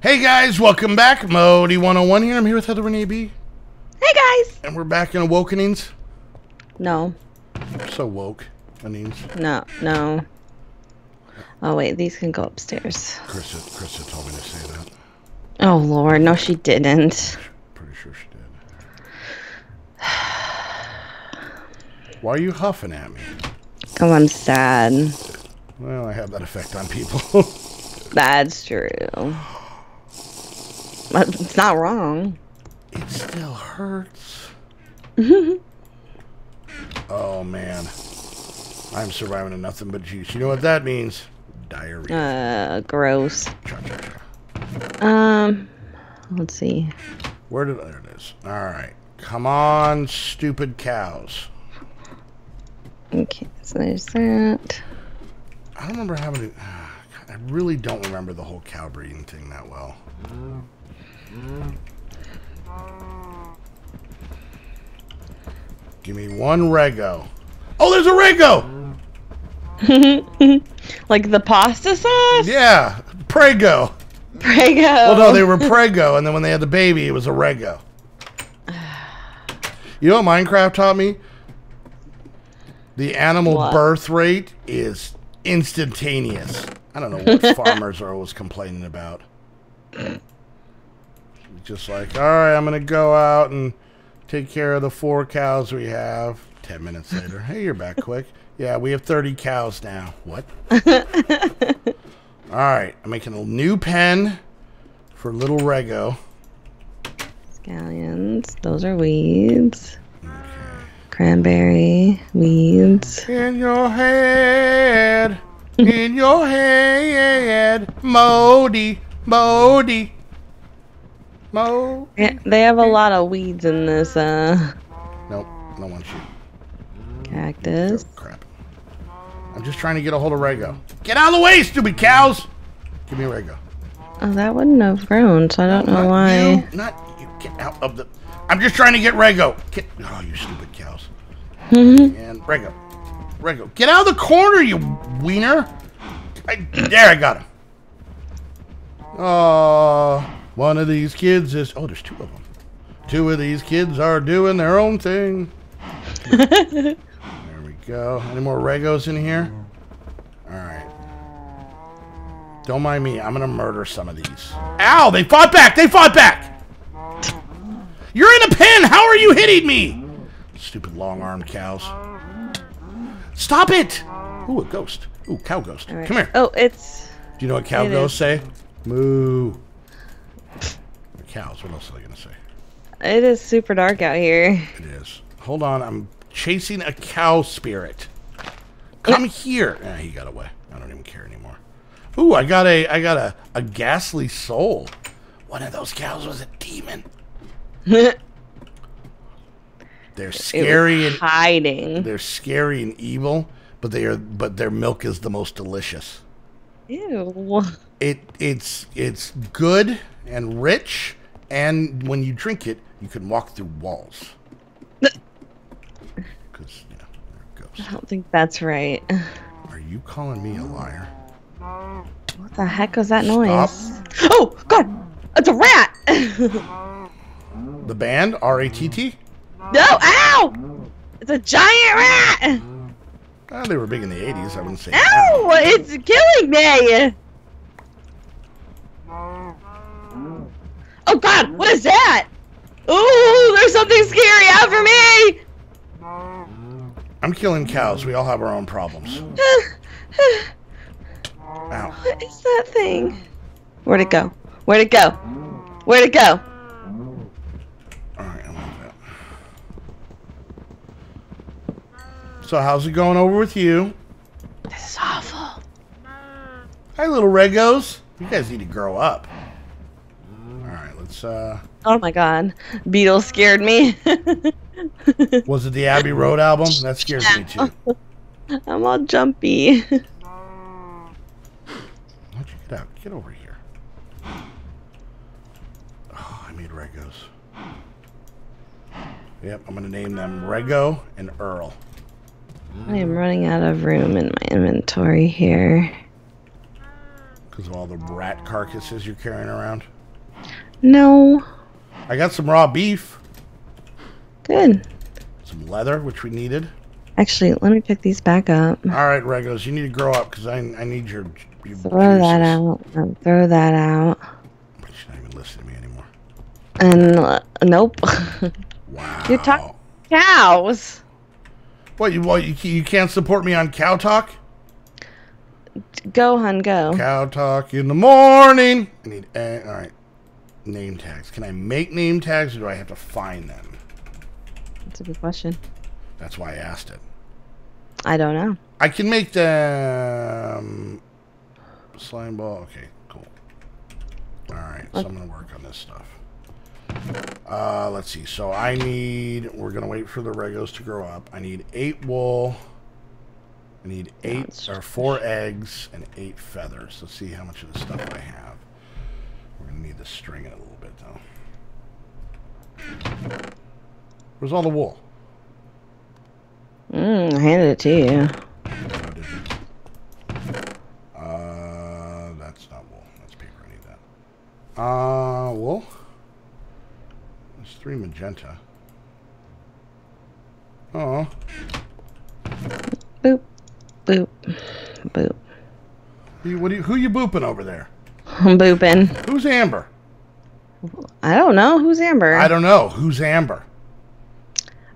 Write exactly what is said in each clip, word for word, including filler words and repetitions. Hey guys, welcome back. Modi one oh one here. I'm here with Heather Renee B. Hey guys. And we're back in Awokenings. No. I'm so woke. Awokenings. No, no. Oh wait, these can go upstairs. Krista, Krista told me to say that. Oh Lord, no she didn't. Pretty sure she did. Why are you huffing at me? Oh, I'm sad. Well, I have that effect on people. That's true. But it's not wrong. It still hurts. Oh, man. I'm surviving on nothing but juice. You know what that means? Diarrhea. Uh, gross. Cha, cha, cha. Um, let's see. Where did... There it is. All right. Come on, stupid cows. Okay, so there's that. I don't remember having to... I really don't remember the whole cow breeding thing that well. Give me one Rego. Oh, there's a Rego! Like the pasta sauce? Yeah. Prego. Prego. Well, no, they were Prego, and then when they had the baby, it was a Rego. You know what Minecraft taught me? The animal what? birth rate is instantaneous. I don't know what farmers are always complaining about. Just like, all right, I'm going to go out and take care of the four cows we have. Ten minutes later, hey, you're back quick. Yeah, we have thirty cows now. What? All right, I'm making a new pen for little Rego. Scallions, those are weeds. Okay. Cranberry, weeds. In your head. In your head, Modi, Modi, Modi. Yeah, they have a lot of weeds in this. Uh. Nope, I don't want you. Cactus. Oh, crap. I'm just trying to get a hold of Rego. Get out of the way, stupid cows! Give me Rego. Oh, that wouldn't have grown, so I don't no, know not why. You, not you. Get out of the. I'm just trying to get Rego. Get. Oh, you stupid cows. Mm-hmm. And Rego. Rego, get out of the corner, you wiener! I, there, I got him. Oh, one of these kids is... Oh, there's two of them. Two of these kids are doing their own thing. There we go. Any more Regos in here? All right. Don't mind me. I'm going to murder some of these. Ow! They fought back! They fought back! You're in a pen! How are you hitting me? Stupid long-armed cows. Stop it! Ooh, a ghost. Ooh, cow ghost. Right. Come here. Oh, it's... Do you know what cow ghosts is. say? Moo. The cows, what else are they going to say? It is super dark out here. It is. Hold on, I'm chasing a cow spirit. Come yeah. here. Ah, he got away. I don't even care anymore. Ooh, I got a I got a, a ghastly soul. One of those cows was a demon. They're scary and hiding. They're scary and evil, but they are. But their milk is the most delicious. Ew! It it's it's good and rich, and when you drink it, you can walk through walls. Because you know they're ghosts. I don't think that's right. Are you calling me a liar? What the heck was that Stop. noise? Oh God! It's a rat. The band R A T T. No! Ow! It's a giant rat! Well, they were big in the eighties, I wouldn't say. Ow! That. It's killing me! Oh God! What is that? Ooh! There's something scary out for me! I'm killing cows. We all have our own problems. Ow. What is that thing? Where'd it go? Where'd it go? Where'd it go? So how's it going over with you? This is awful. Hi, little Regos. You guys need to grow up. All right, let's... Uh... Oh, my God. Beatles scared me. Was it the Abbey Road album? That scares me, too. I'm all jumpy. Why don't you get out? Get over here. Oh, I made Regos. Yep, I'm going to name them Rego and E A R L. I am running out of room in my inventory here. Because of all the rat carcasses you're carrying around? No. I got some raw beef. Good. Some leather, which we needed. Actually, let me pick these back up. All right, Regos, you need to grow up because I, I need your, your Throw juices. that out. Um, throw that out. But she's not even listening to me anymore. And uh, nope. Wow. You're talking cows. What? You, well, you you can't support me on cow talk? Go, hun, go. Cow talk in the morning. I need. Uh, all right. Name tags. Can I make name tags, or do I have to find them? That's a good question. That's why I asked it. I don't know. I can make them. Slime ball. Okay, cool. All right, okay. So I'm going to work on this stuff. Uh, let's see. So I need. We're going to wait for the Regos to grow up. I need eight wool. I need eight or four eggs and eight feathers. Let's see how much of the stuff I have. We're going to need to string it a little bit, though. Where's all the wool? Mm, I handed it to you. Oh, did you? Uh, that's not wool. That's paper. I need that. Uh, wool? There's three magenta. Oh. Boop. Boop. Boop. You, what do you, who are you booping over there? I'm booping. Who's Amber? I don't know. Who's Amber? I don't know. Who's Amber?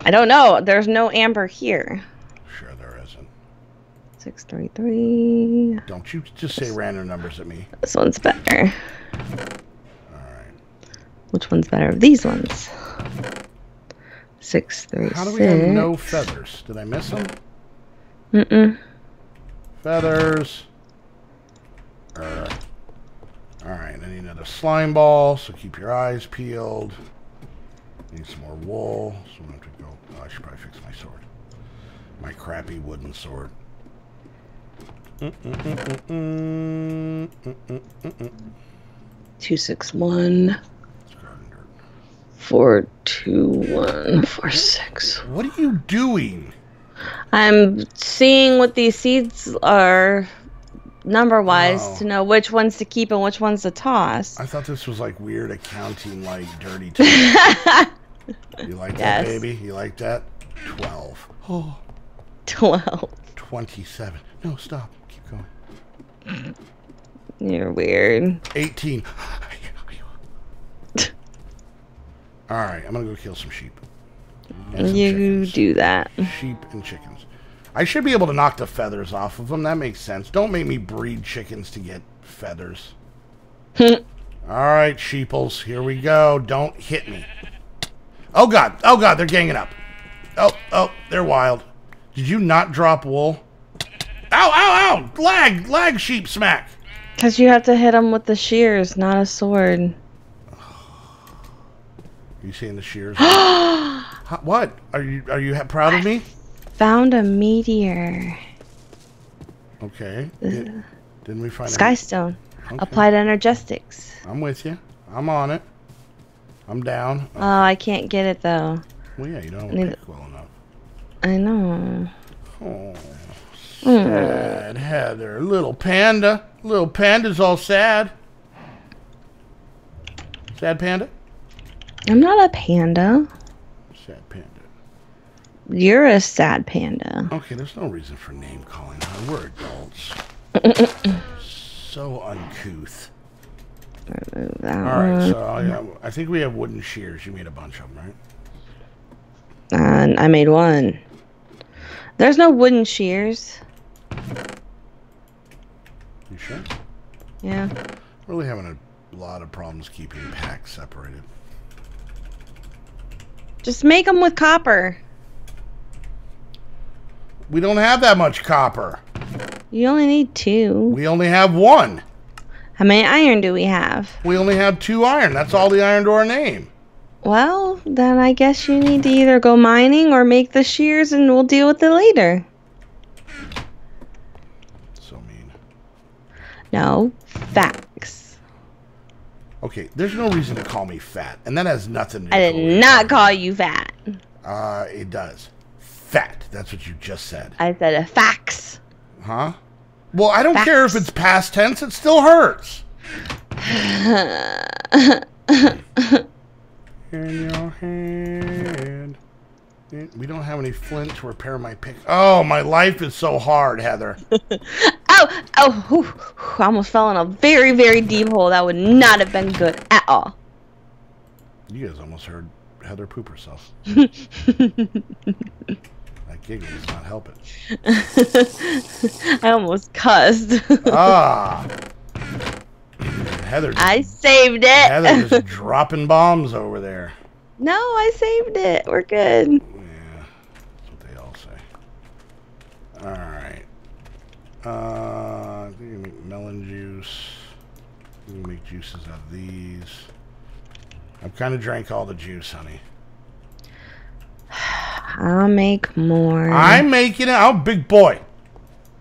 I don't know. There's no Amber here. Sure there isn't. six three three. Don't you just say this, random numbers at me. This one's better. Alright. Which one's better of these ones? six three six. How do we have no feathers? Did I miss them? Mm-mm. Feathers. Uh, Alright. I need another slime ball, so keep your eyes peeled. Need some more wool, so I'm going to have to go. Oh, I should probably fix my sword. My crappy wooden sword. two six one. four two one four six. What are you doing? I'm seeing what these seeds are number-wise. Oh. To know which ones to keep and which ones to toss. I thought this was like weird accounting, like dirty talk. You like yes. that, baby? You like that? twelve. Oh. twelve. twenty-seven. No, stop. Keep going. You're weird. eighteen. All right, I'm going to go kill some sheep. And some you chickens. do that. Sheep and chickens. I should be able to knock the feathers off of them. That makes sense. Don't make me breed chickens to get feathers. All right, sheeples. Here we go. Don't hit me. Oh, God. Oh, God. They're ganging up. Oh, oh. They're wild. Did you not drop wool? Ow, ow, ow. Lag. Lag, sheep smack. Because you have to hit them with the shears, not a sword. Are you saying the shears? How, what? Are you Are you proud of me? Found a meteor. Okay. Did, didn't we find it? Skystone. Okay. Applied energetics. I'm with you. I'm on it. I'm down. Oh, uh, I can't get it though. Well, yeah, you don't have a pick well enough. I know. Oh, sad mm. Heather, little panda. Little panda's all sad. Sad panda. I'm not a panda. Sad panda. You're a sad panda. Okay, there's no reason for name calling her. We're adults. So uncouth. Remove that All right, one. so I, got, I think we have wooden shears. You made a bunch of them, right? And I made one. There's no wooden shears. You sure? Yeah. We're really having a lot of problems keeping packs separated. Just make them with copper. We don't have that much copper. You only need two. We only have one. How many iron do we have? We only have two iron. That's all the iron to our name. Well, then I guess you need to either go mining or make the shears and we'll deal with it later. So mean. No, facts. Okay, there's no reason to call me fat, and that has nothing to do with it. I did not call you fat. Uh, it does. Fat. That's what you just said. I said a fax. Huh? Well, I don't Facts. care if it's past tense. It still hurts. In your hand. We don't have any flint to repair my pick. Oh, my life is so hard, Heather. oh, oh, whew, I almost fell in a very, very deep hole. That would not have been good at all. You guys almost heard Heather poop herself. That giggle does not help it. I almost cussed. ah. Heather. I saved it. Heather just dropping bombs over there. No, I saved it. We're good. Yeah, that's what they all say. All right. Uh, I'm gonna make melon juice. I'm gonna make juices out of these. I've kind of drank all the juice, honey. I'll make more. I'm making it. I'm a big boy.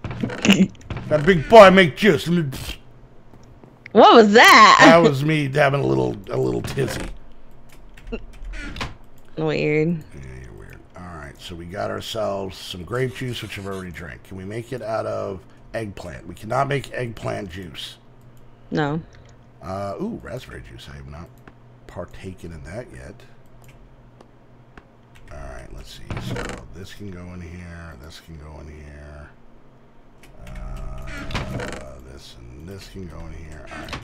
That big boy, I make juice. What was that? That was me having a little, a little tizzy. Weird. Yeah, you're weird. All right, so we got ourselves some grape juice, which I've already drank. Can we make it out of eggplant? We cannot make eggplant juice. No. Uh, ooh, raspberry juice. I have not partaken in that yet. All right, let's see. So this can go in here. This can go in here. Uh, this and this can go in here. All right.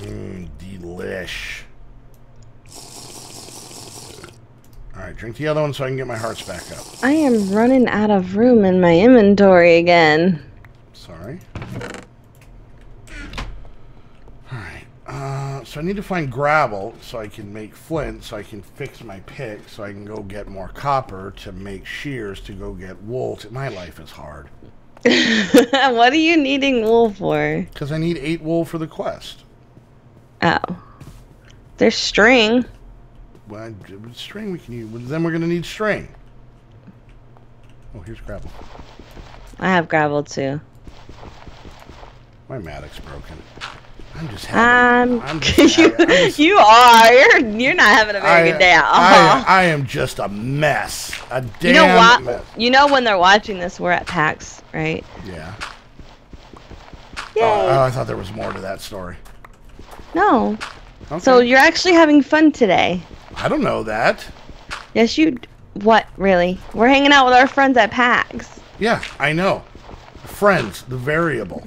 Mmm, delish. Alright, drink the other one so I can get my hearts back up. I am running out of room in my inventory again. Sorry. Alright, uh, so I need to find gravel so I can make flint, so I can fix my pick, so I can go get more copper to make shears, to go get wool. My life is hard. What are you needing wool for? Because I need eight wool for the quest. Oh. There's string. Well, string we can use. Well, then we're going to need string. Oh, here's gravel. I have gravel, too. My mattock's broken. I'm just having... Um, I'm just, you, I, I'm just, you are. You're, you're not having a very I, good day at all. I, I am just a mess. A damn you know mess. You know when they're watching this, we're at PAX, right? Yeah. Yay. Oh, oh, I thought there was more to that story. No. Okay. So you're actually having fun today. I don't know that. Yes, you... What, really? We're hanging out with our friends at PAX. Yeah, I know. Friends, the variable.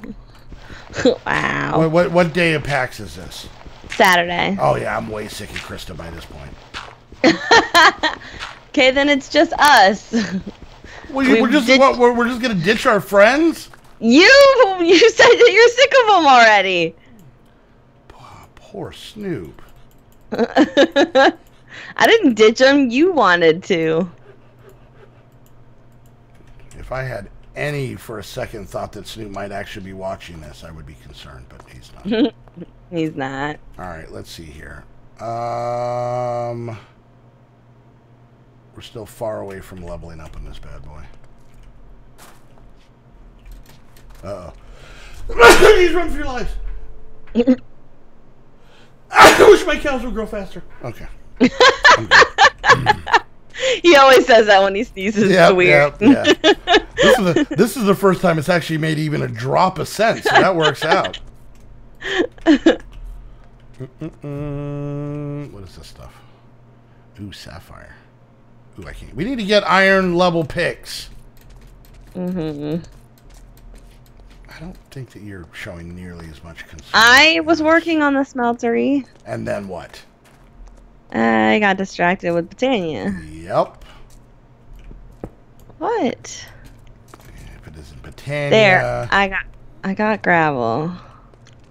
Wow. What, what what day of PAX is this? Saturday. Oh, yeah, I'm way sick of Krista by this point. Okay, then it's just us. Well, you, we're just what, we're, we're just going to ditch our friends? You, you said that you're sick of them already. Oh, poor Snoop. I didn't ditch him. You wanted to. If I had any for a second thought that Snoop might actually be watching this, I would be concerned, but he's not. He's not. All right, let's see here. Um, we're still far away from leveling up in this bad boy. Uh oh. He's run for your lives. I wish my cows would grow faster. Okay. He always says that when he sneezes. Yep, it's weird. Yep, yeah. This is the, this is the first time it's actually made even a drop of sense, so that works out. Mm-mm-mm. What is this stuff? Ooh, sapphire. Ooh, I can't. We need to get iron level picks. Mm-hmm. I don't think that you're showing nearly as much concern. I was working on the smeltery. And then what? I got distracted with Botania. Yep. What? If it isn't Botania. There, I got, I got gravel.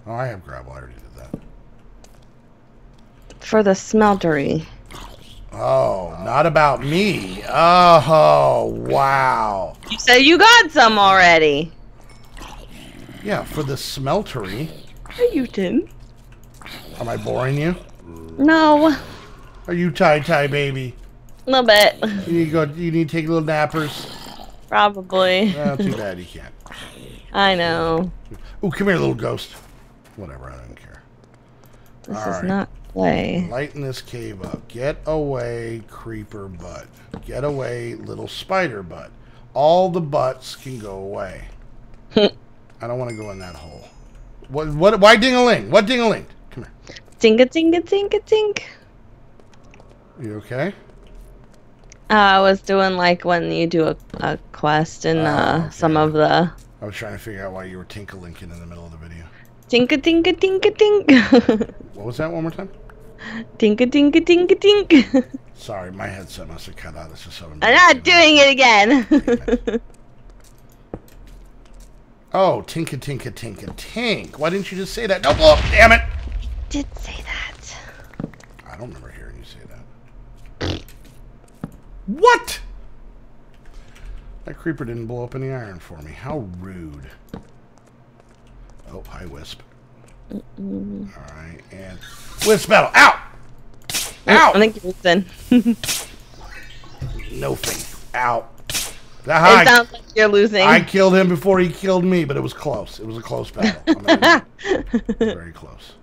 Oh, I have gravel. I already did that. For the smeltery. Oh, not about me. Oh, wow. You said you got some already. Yeah, for the smeltery. No, you didn't. Am I boring you? No. Are you tie-tie, baby? A little bit. You need to go. You need to take little nappers. Probably. Well, too bad you can't. I know. Ooh, come here, little ghost. Whatever, I don't care. This All is right. not play. Lighten this cave up. Get away, creeper butt. Get away, little spider butt. All the butts can go away. I don't want to go in that hole. What? What? Why ding-a-ling? What ding-a-ling? Come here. Ding-a-ding-a-ding-a-ding. You okay? Uh, I was doing like when you do a, a quest in uh, oh, okay. some of the... I was trying to figure out why you were tinkle-linking in the middle of the video. Tinka-tinka-tinka-tink. What was that one more time? Tinka-tinka-tinka-tink. Sorry, my headset must have cut out. This is so amazing. I'm not doing it again. Oh, tinka tinka tinka tink. Why didn't you just say that? Don't blow up, damn it! You did say that. I don't remember hearing you say that. What? That creeper didn't blow up any iron for me. How rude. Oh, hi, Wisp. Mm-mm. Alright, and... Wisp battle! Ow! Ow! I think you listen. No thing. Ow. It sounds like you're losing. I killed him before he killed me, but it was close. It was a close battle. I mean, very close.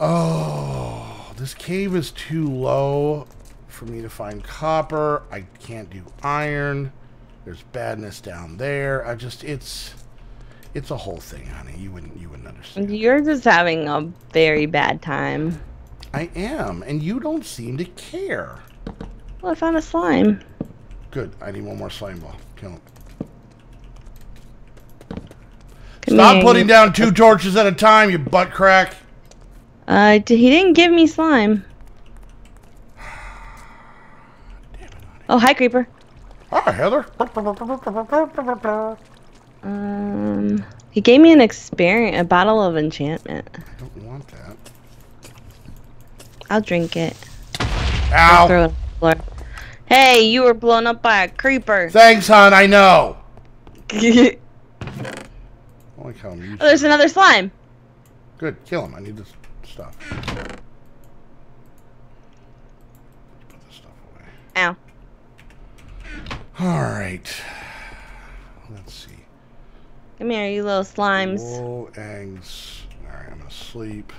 Oh, this cave is too low for me to find copper. I can't do iron. There's badness down there. I just, it's, it's a whole thing, honey. You wouldn't, you wouldn't understand. You're just having a very bad time. I am, and you don't seem to care. Well, I found a slime. Good. I need one more slime ball. Kill him. Stop putting down two torches at a time, you butt crack. Uh, he didn't give me slime. Damn it, oh, hi, creeper. Hi, Heather. Um, he gave me an experience, a bottle of enchantment. I don't want that. I'll drink it. Ow. I'll throw it on the floor. Hey, you were blown up by a creeper. Thanks, hon, I know. I like how oh, there's another slime. Good, kill him. I need this stuff. Put this stuff away. Ow. Alright. Let's see. Come here, you little slimes. Whoa, eggs. Alright, I'm gonna sleep.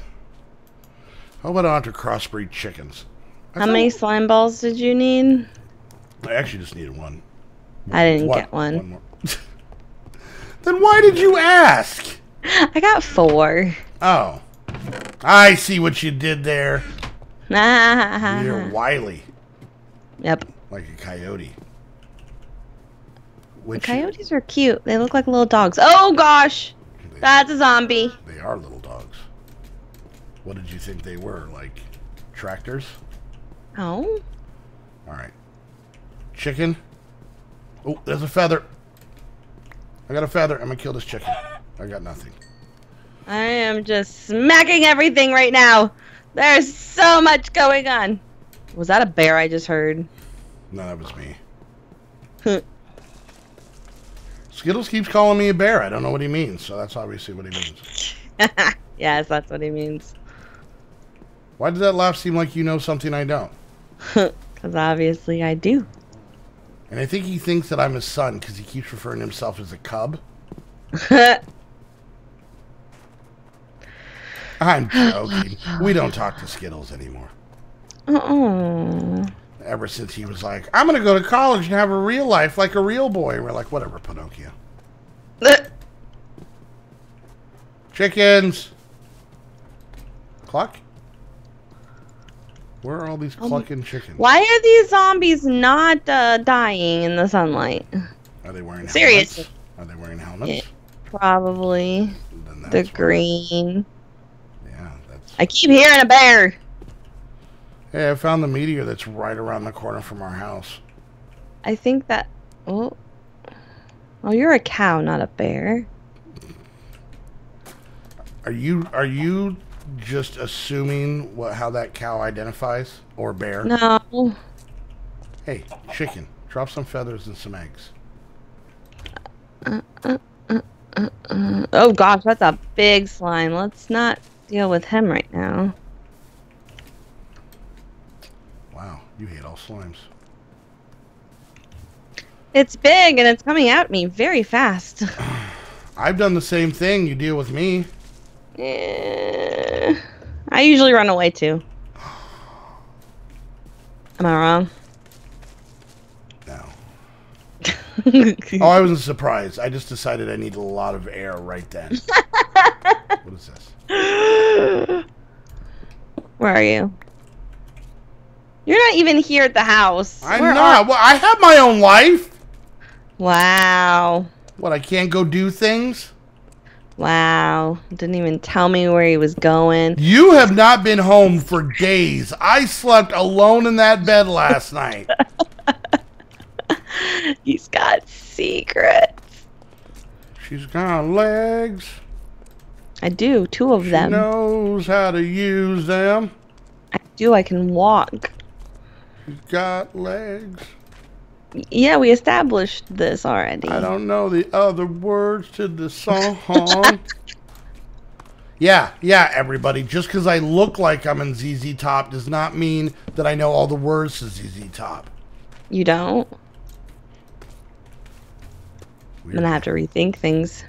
How about I have to crossbreed chickens? How many slime balls did you need? I actually just needed one. I didn't what? get one. one more. Then why did you ask? I got four. Oh. I see what you did there. You're wily. Yep. Like a coyote. Which coyotes are cute. They look like little dogs. Oh, gosh. They, That's a zombie. They are little dogs. What did you think they were? Like tractors? Oh. All right. Chicken. Oh, there's a feather. I got a feather. I'm going to kill this chicken. I got nothing. I am just smacking everything right now. There's so much going on. Was that a bear I just heard? No, that was me. Skittles keeps calling me a bear. I don't know what he means, so that's obviously what he means. Yes, that's what he means. Why did that laugh seem like you know something I don't? Because obviously I do. And I think he thinks that I'm his son because he keeps referring to himself as a cub. I'm joking. We don't talk to Skittles anymore. Uh-uh. Ever since he was like, I'm going to go to college and have a real life like a real boy. And we're like, whatever, Pinocchio. Chickens. Cluck. Where are all these clucking chickens? Why are these zombies not uh, dying in the sunlight? Are they wearing helmets? Seriously. Are they wearing helmets? Yeah, probably. They're green. Yeah, that's... I keep hearing a bear. Hey, I found the meteor that's right around the corner from our house. I think that... Oh, oh you're a cow, not a bear. Are you... Are you... just assuming what how that cow identifies or bear? No. Hey, chicken, drop some feathers and some eggs. Uh, uh, uh, uh, uh. Oh gosh, that's a big slime. Let's not deal with him right now. Wow, you hate all slimes. It's big and it's coming at me very fast. I've done the same thing. You deal with me. Yeah. I usually run away too. Am I wrong? No. Oh, I wasn't surprised. I just decided I needed a lot of air right then. What is this? Where are you? You're not even here at the house. I'm Where not. Well, I have my own life. Wow. What, I can't go do things? Wow. Didn't even tell me where he was going. You have not been home for days. I slept alone in that bed last night. He's got secrets. She's got legs. I do. Two of she them. She knows how to use them. I do. I can walk. She's got legs. Yeah, we established this already. I don't know the other words to the song. Yeah, yeah, everybody. Just because I look like I'm in Z Z Top does not mean that I know all the words to Z Z Top. You don't? Weird. I'm going to have to rethink things.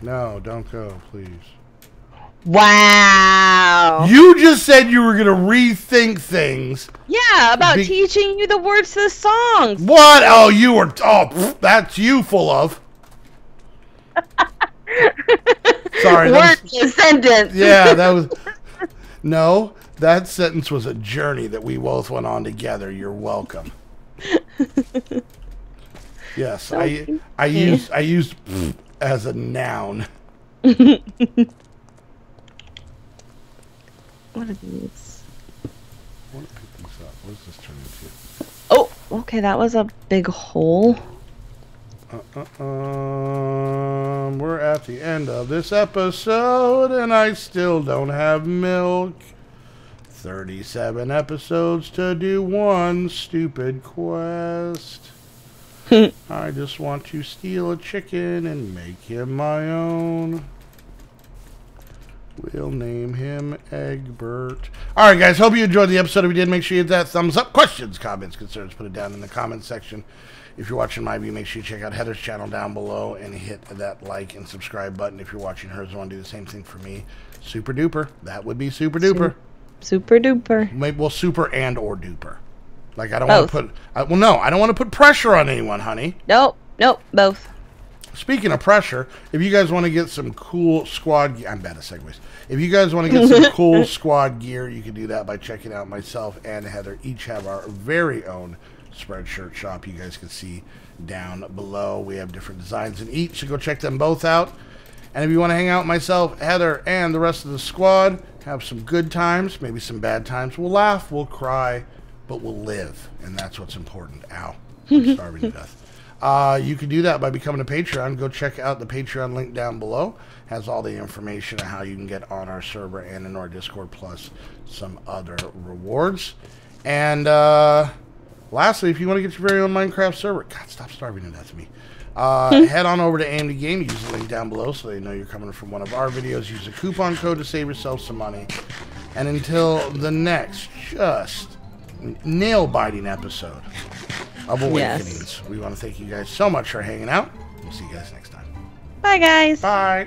No, don't go, please. Wow. You just said you were going to rethink things. Yeah, about Be teaching you the words to the songs. What? Oh, you were... Oh, pff, that's you full of. Sorry. Word was, sentence. Yeah, that was... No, that sentence was a journey that we both went on together. You're welcome. Yes, I, I used, I used pff as a noun. What are these? I want to pick these up. What is this turning into? Oh, okay, that was a big hole. Uh, uh, um, we're at the end of this episode, and I still don't have milk. thirty-seven episodes to do one stupid quest. I just want to steal a chicken and make him my own. We'll name him Egbert. All right, guys. Hope you enjoyed the episode. If you did, make sure you hit that thumbs up. Questions, comments, concerns, put it down in the comments section. If you're watching my view, make sure you check out Heather's channel down below and hit that like and subscribe button. If you're watching hers, I want to do the same thing for me. Super duper. That would be super duper. Super, super duper. Maybe, well, super and or duper. Like, I don't want to put... I, well, no. I don't want to put pressure on anyone, honey. Nope. Nope. Both. Speaking of pressure, if you guys want to get some cool squad gear, I'm bad at segues. If you guys want to get some cool squad gear, you can do that by checking out myself and Heather. Each have our very own Spreadshirt shop. You guys can see down below. We have different designs in each, so go check them both out. And if you want to hang out with myself, Heather, and the rest of the squad, have some good times, maybe some bad times. We'll laugh, we'll cry, but we'll live. And that's what's important. Ow. I'm starving to death. Uh, you can do that by becoming a Patreon. Go check out the Patreon link down below. Has all the information on how you can get on our server and in our Discord, plus some other rewards. And uh, lastly, if you want to get your very own Minecraft server, God, stop starving to death of me. Uh, head on over to A M D Game. Use the link down below so they know you're coming from one of our videos. Use a coupon code to save yourself some money. And until the next just nail-biting episode of Awokenings. Yes. We want to thank you guys so much for hanging out. We'll see you guys next time. Bye, guys. Bye.